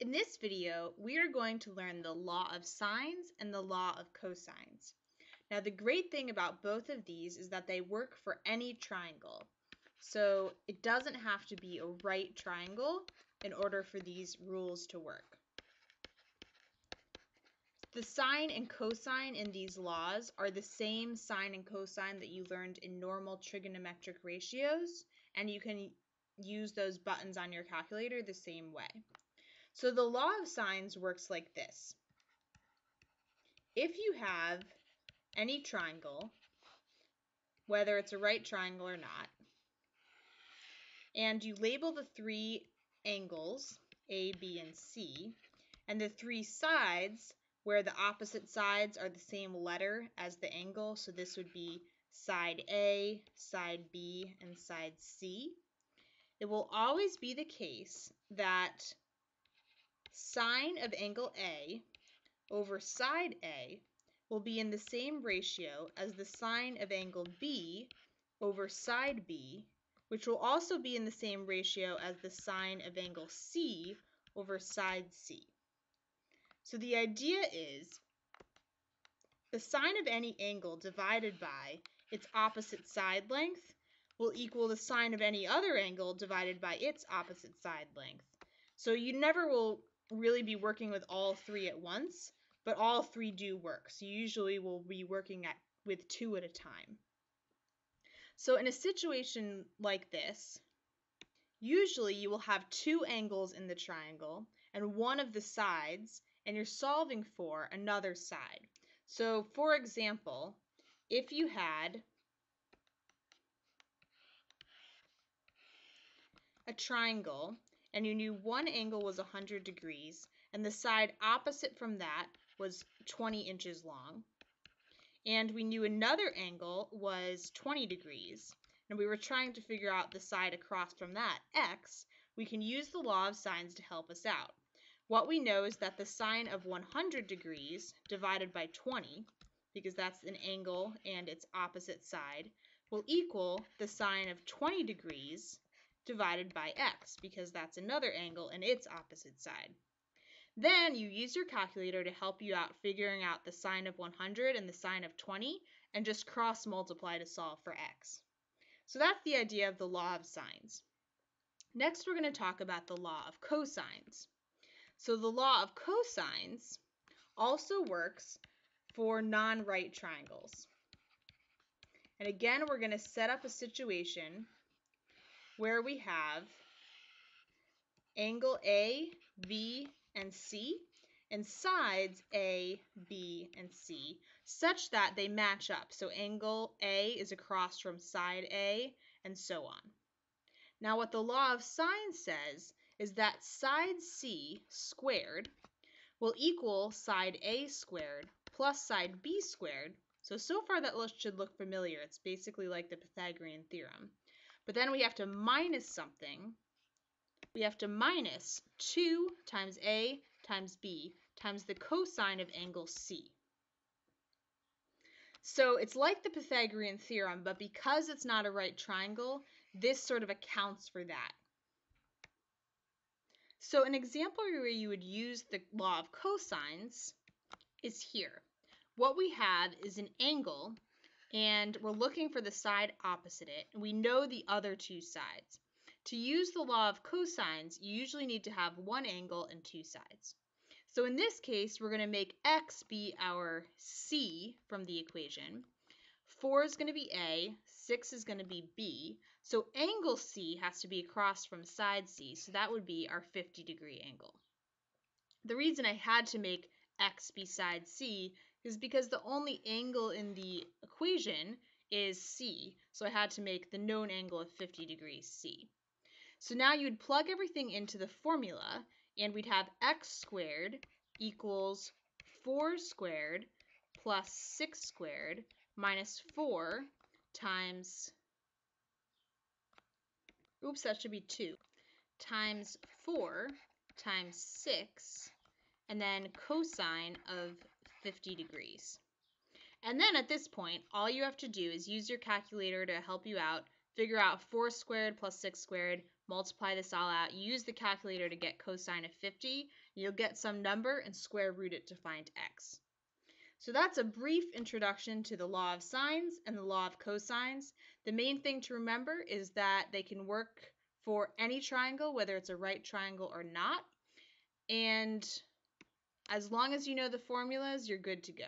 In this video, we are going to learn the law of sines and the law of cosines. Now, the great thing about both of these is that they work for any triangle. So it doesn't have to be a right triangle in order for these rules to work. The sine and cosine in these laws are the same sine and cosine that you learned in normal trigonometric ratios, and you can use those buttons on your calculator the same way. So the law of sines works like this. If you have any triangle, whether it's a right triangle or not, and you label the three angles, A, B, and C, and the three sides where the opposite sides are the same letter as the angle, so this would be side A, side B, and side C, it will always be the case that sine of angle A over side A will be in the same ratio as the sine of angle B over side B, which will also be in the same ratio as the sine of angle C over side C. So the idea is the sine of any angle divided by its opposite side length will equal the sine of any other angle divided by its opposite side length. So you never will really be working with all three at once, but all three do work. So you usually will be working with two at a time. So in a situation like this, usually you will have two angles in the triangle and one of the sides, and you're solving for another side. So for example, if you had a triangle and you knew one angle was 100 degrees and the side opposite from that was 20 inches long, and we knew another angle was 20 degrees and we were trying to figure out the side across from that, x, we can use the law of sines to help us out. What we know is that the sine of 100 degrees divided by 20, because that's an angle and its opposite side, will equal the sine of 20 degrees divided by x, because that's another angle and its opposite side. Then you use your calculator to help you out figuring out the sine of 100 and the sine of 20, and just cross multiply to solve for x. So that's the idea of the law of sines. Next, we're going to talk about the law of cosines. So the law of cosines also works for non-right triangles. And again, we're going to set up a situation where we have angle A, B, and C, and sides A, B, and C, such that they match up. So angle A is across from side A, and so on. Now what the law of sines says is that side C squared will equal side A squared plus side B squared. So far that should look familiar. It's basically like the Pythagorean theorem. But then we have to minus something. We have to minus 2 times A times B times the cosine of angle C. So it's like the Pythagorean theorem, but because it's not a right triangle, this sort of accounts for that. So an example where you would use the law of cosines is here. What we have is an angle, and we're looking for the side opposite it, and we know the other two sides. To use the law of cosines, you usually need to have one angle and two sides. So in this case, we're going to make x be our c from the equation. 4 is going to be a, 6 is going to be b, so angle c has to be across from side c, so that would be our 50-degree angle. The reason I had to make x be side c is because the only angle in the equation is c, so I had to make the known angle of 50 degrees c. So now you would plug everything into the formula, and we'd have x squared equals 4 squared plus 6 squared minus 4 times, oops, that should be 2, times 4 times 6, and then cosine of 50 degrees. And then at this point, all you have to do is use your calculator to help you out, figure out 4 squared plus 6 squared multiply this all out, use the calculator to get cosine of 50, you'll get some number and square root it to find x. So that's a brief introduction to the law of sines and the law of cosines. The main thing to remember is that they can work for any triangle, whether it's a right triangle or not. And as long as you know the formulas, you're good to go.